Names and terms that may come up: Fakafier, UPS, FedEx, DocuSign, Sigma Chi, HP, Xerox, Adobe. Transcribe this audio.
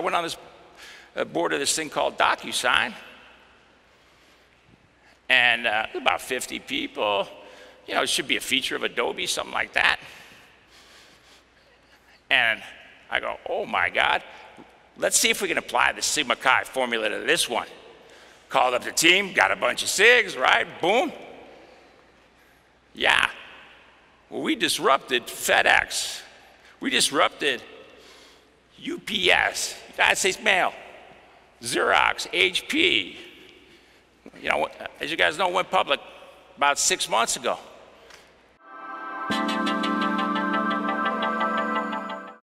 I went on this board of this thing called DocuSign, and about 50 people. You know, it should be a feature of Adobe, something like that. And I go, oh my God, let's see if we can apply the Sigma Chi formula to this one. Called up the team, got a bunch of SIGs, right? Boom. Yeah. Well, we disrupted FedEx. We disrupted UPS, United States Mail, Xerox, HP. You know, as you guys know, went public about 6 months ago.